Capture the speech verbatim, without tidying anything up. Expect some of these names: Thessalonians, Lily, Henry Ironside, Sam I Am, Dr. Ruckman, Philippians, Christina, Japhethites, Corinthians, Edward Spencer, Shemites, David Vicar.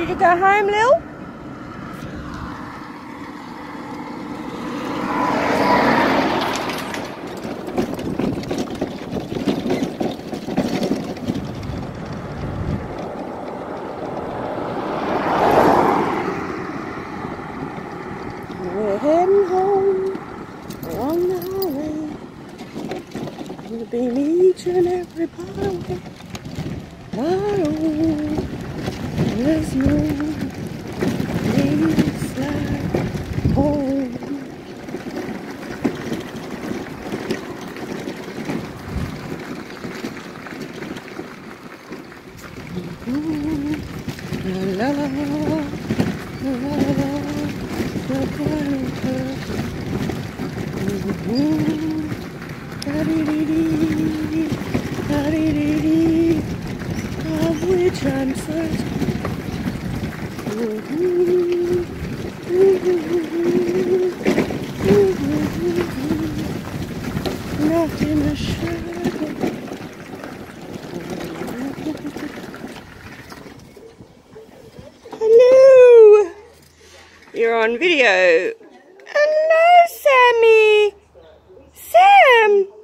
Did you go home, Lil? We're heading home, we're on the highway. We'll be meeting everybody tomorrow. There's no place like home. Mm-hmm. La la la la la la la. Not in the shadow. Hello! You're on video. Hello, Sammy! Sam!